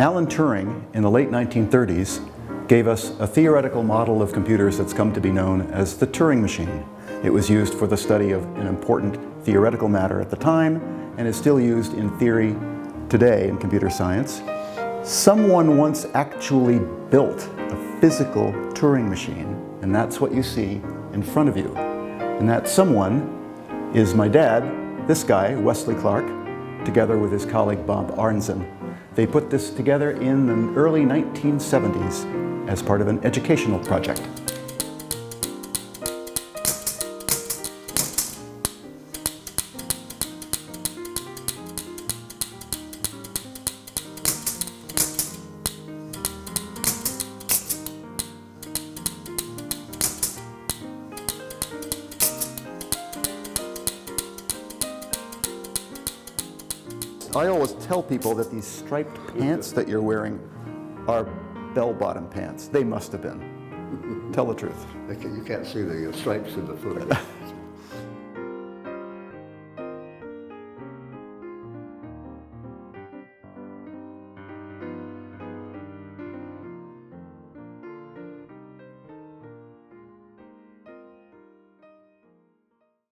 Alan Turing, in the late 1930s, gave us a theoretical model of computers that's come to be known as the Turing machine. It was used for the study of an important theoretical matter at the time, and is still used in theory today in computer science. Someone once actually built a physical Turing machine, and that's what you see in front of you. And that someone is my dad, this guy, Wesley Clark, together with his colleague Bob Arnzen. They put this together in the early 1970s as part of an educational project. I always tell people that these striped pants that you're wearing are bell-bottom pants. They must have been. Tell the truth. You can't see the stripes in the photo.